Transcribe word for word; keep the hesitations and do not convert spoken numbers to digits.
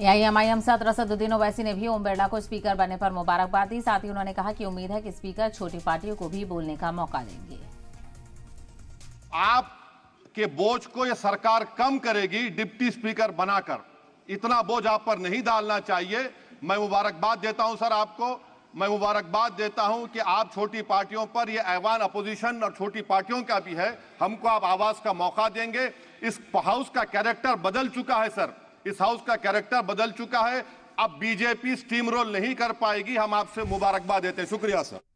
यही एमआईएम सदर असदुद्दीन ओवैसी ने भी ओम बिरला को स्पीकर बनने पर मुबारकबाद दी। साथ ही उन्होंने कहा कि उम्मीद है कि स्पीकर छोटी पार्टियों को भी बोलने का मौका देंगे। आप के बोझ को यह सरकार कम करेगी डिप्टी स्पीकर बनाकर, इतना बोझ आप पर नहीं डालना चाहिए। मैं मुबारकबाद देता हूं सर आपको, मैं मुबारकबाद देता हूं कि आप छोटी पार्टियों पर, यह ऐवान अपोजिशन और छोटी पार्टियों का भी है, हमको आप आवाज का मौका देंगे। इस हाउस का कैरेक्टर बदल चुका है सर, इस हाउस का कैरेक्टर बदल चुका है। अब बीजेपी स्टीम रोल नहीं कर पाएगी। हम आपसे मुबारकबाद देते हैं। शुक्रिया सर।